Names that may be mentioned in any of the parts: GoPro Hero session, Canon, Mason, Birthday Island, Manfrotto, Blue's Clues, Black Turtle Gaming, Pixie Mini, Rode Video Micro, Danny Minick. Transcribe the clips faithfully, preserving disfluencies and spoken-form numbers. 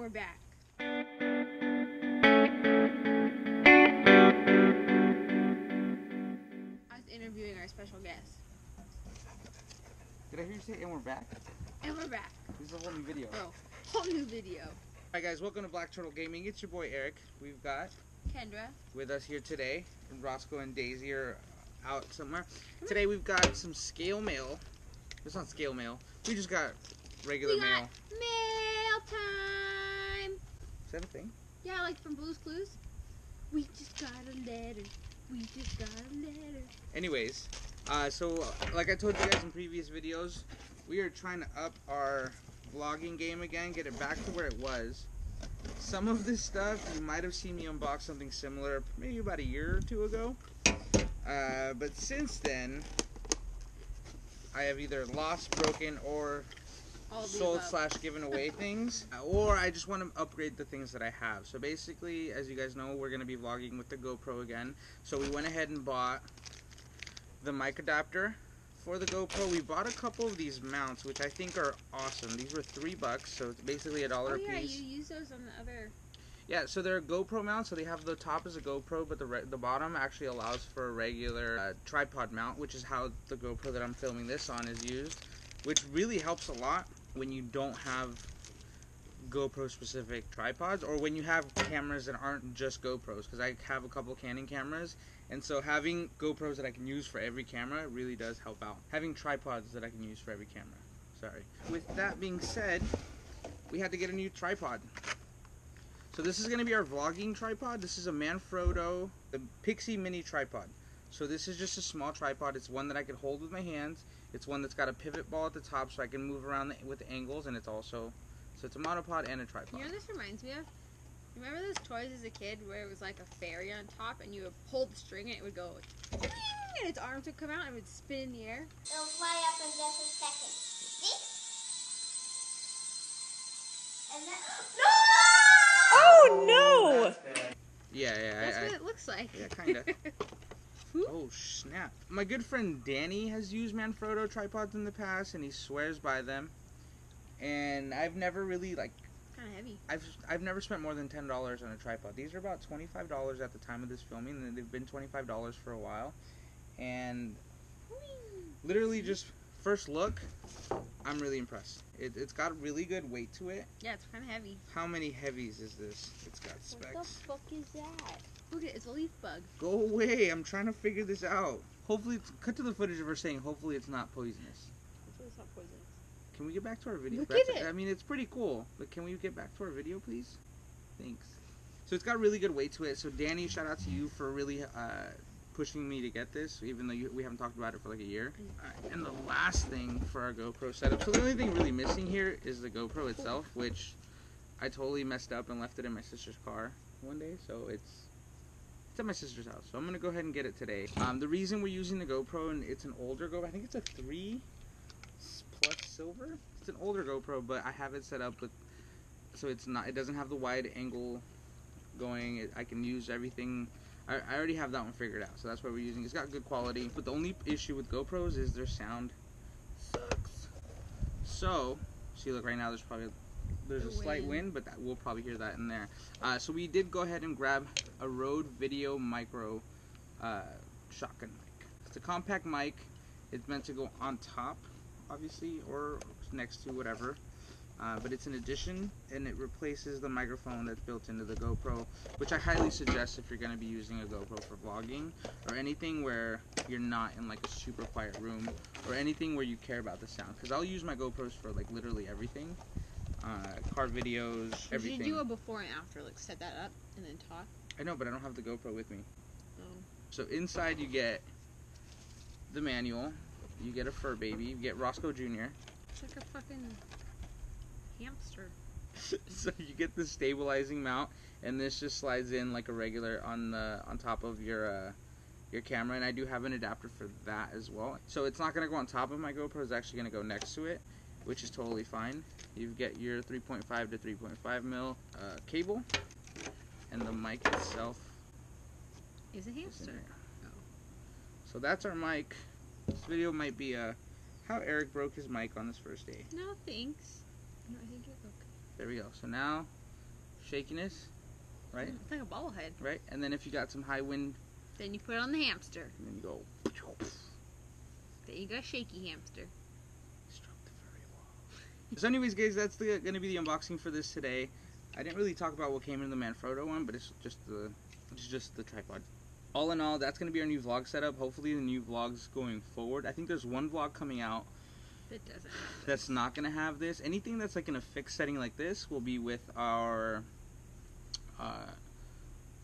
we're back. I was interviewing our special guest. Did I hear you say, and we're back? And we're back. This is a whole new video. Oh, whole new video. Alright guys, welcome to Black Turtle Gaming. It's your boy Eric. We've got Kendra with us here today. And Roscoe and Daisy are out somewhere. Today we've got some scale mail. It's not scale mail. We just got regular we got mail. Mail time! Is that a thing? Yeah, like from Blue's Clues. We just got a letter. We just got a letter. Anyways, uh, so like I told you guys in previous videos, we are trying to up our vlogging game again, get it back to where it was. Some of this stuff, you might have seen me unbox something similar maybe about a year or two ago. Uh, but since then, I have either lost, broken, or sold slash given away things, or I just want to upgrade the things that I have. So basically, as you guys know, we're going to be vlogging with the GoPro again. So we went ahead and bought the mic adapter for the GoPro. We bought a couple of these mounts, which I think are awesome. These were three bucks, so it's basically a dollar oh, yeah, a piece. Yeah, you use those on the other. Yeah, so they're GoPro mounts, so they have the top as a GoPro, but the re the bottom actually allows for a regular uh, tripod mount, which is how the GoPro that I'm filming this on is used, which really helps a lot when you don't have GoPro-specific tripods, or when you have cameras that aren't just GoPros, because I have a couple Canon cameras, and so having GoPros that I can use for every camera really does help out. Having tripods that I can use for every camera, sorry. With that being said, we had to get a new tripod. So this is going to be our vlogging tripod. This is a Manfrotto, the Pixie Mini tripod. So this is just a small tripod. It's one that I can hold with my hands. It's one that's got a pivot ball at the top so I can move around the, with angles, and it's also, so it's a monopod and a tripod. You know what this reminds me of? Remember those toys as a kid where it was like a fairy on top and you would pull the string and it would go like, and its arms would come out and it would spin in the air? It'll fly up in just a second. See? And then, no! Oh, no! Yeah, yeah. That's I, what I, it looks like. Yeah, kind of. Oh, snap. My good friend Danny has used Manfrotto tripods in the past, and he swears by them. And I've never really, like... kind of heavy. I've, I've never spent more than ten dollars on a tripod. These are about twenty-five dollars at the time of this filming, and they've been twenty-five dollars for a while. And literally just first look... I'm really impressed. It, it's got really good weight to it. Yeah, it's kind of heavy. How many heavies is this? It's got specs. What the fuck is that? Look at it, it's a leaf bug. Go away, I'm trying to figure this out. Hopefully, it's, cut to the footage of her saying, hopefully it's not poisonous. Hopefully it's not poisonous. Can we get back to our video? Look That's, at it. I mean, it's pretty cool, but can we get back to our video, please? Thanks. So it's got really good weight to it. So Danny, shout out to you for really... Uh, pushing me to get this, even though you, we haven't talked about it for like a year. Uh, and the last thing for our GoPro setup, so the only thing really missing here is the GoPro itself, which I totally messed up and left it in my sister's car one day, so it's it's at my sister's house, so I'm gonna go ahead and get it today. Um, the reason we're using the GoPro, and it's an older GoPro, I think it's a three plus silver? It's an older GoPro, but I have it set up with, so it's not, it doesn't have the wide angle going, it, I can use everything. I already have that one figured out, so that's what we're using. It's got good quality, but the only issue with GoPros is their sound sucks. So, see, look, right now there's probably there's a slight wind, but that, we'll probably hear that in there. Uh, so we did go ahead and grab a Rode Video Micro uh, shotgun mic. It's a compact mic. It's meant to go on top, obviously, or next to whatever. Uh, but it's an addition, and it replaces the microphone that's built into the GoPro, which I highly suggest if you're going to be using a GoPro for vlogging, or anything where you're not in like a super quiet room, or anything where you care about the sound, because I'll use my GoPros for like literally everything, uh, car videos, everything. Did you do a before and after, like set that up and then talk? I know, but I don't have the GoPro with me. Oh. So inside you get the manual, you get a fur baby, you get Roscoe Junior It's like a fucking... hamster. So you get the stabilizing mount, and this just slides in like a regular on the on top of your uh, your camera, and I do have an adapter for that as well. So it's not going to go on top of my GoPro, it's actually going to go next to it, which is totally fine. You get your three point five to three point five mil uh, cable, and the mic itself is a hamster. Is oh. So that's our mic. This video might be uh, how Eric broke his mic on this first day. No, thanks. No, I think it looked. There we go. So now shakiness, right? It's like a ball head. Right? And then if you got some high wind... Then you put it on the hamster. And then you go... Then you got shaky hamster. Struck the furry wall. So anyways, guys, that's going to be the unboxing for this today. I didn't really talk about what came in the Manfrotto one, but it's just the, it's just the tripod. All in all, that's going to be our new vlog setup. Hopefully the new vlogs going forward. I think there's one vlog coming out that doesn't that's not going to have this. Anything that's like in a fixed setting like this will be with our uh,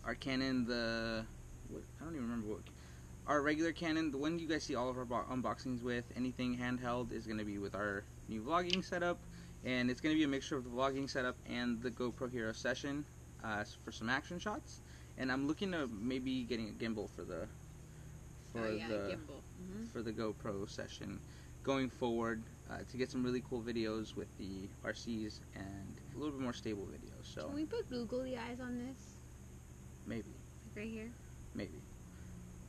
our Canon, the... What, I don't even remember what... Our regular Canon, the one you guys see all of our unboxings with, anything handheld, is going to be with our new vlogging setup. And it's going to be a mixture of the vlogging setup and the GoPro Hero session uh, for some action shots. And I'm looking to maybe getting a gimbal for the for oh, yeah, the gimbal. Mm-hmm. for the GoPro session going forward uh, to get some really cool videos with the R Cs and a little bit more stable videos. So can we put googly eyes on this? Maybe. Like right here. Maybe.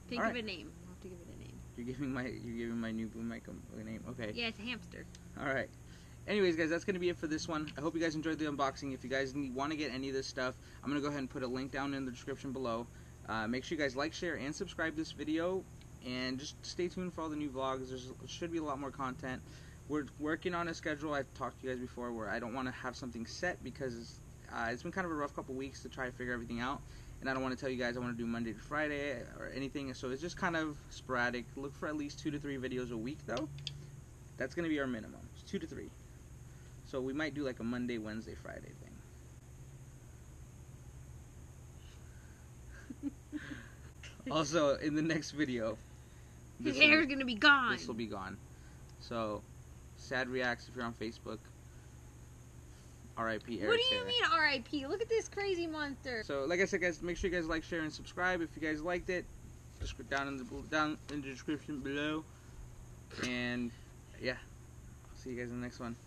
Think All of right. a name. I'll have to give it a name. You're giving my you're giving my new Blue Micro a name. Okay. Yeah, it's a hamster. All right. Anyways, guys, that's going to be it for this one. I hope you guys enjoyed the unboxing. If you guys want to get any of this stuff, I'm going to go ahead and put a link down in the description below. Uh, make sure you guys like, share, and subscribe to this video. And just stay tuned for all the new vlogs. There should be a lot more content. We're working on a schedule. I've talked to you guys before where I don't want to have something set because uh, it's been kind of a rough couple weeks to try to figure everything out. And I don't want to tell you guys I want to do Monday to Friday or anything. So it's just kind of sporadic. Look for at least two to three videos a week, though. That's going to be our minimum. It's two to three. So we might do like a Monday, Wednesday, Friday thing. Also, in the next video, his hair is gonna be gone. This will be gone. So, Sad Reacts if you're on Facebook. R I P Eric. What do you mean R I P? Look at this crazy monster. So, like I said, guys, make sure you guys like, share, and subscribe if you guys liked it. Just down in the down in the description below. And yeah, I'll see you guys in the next one.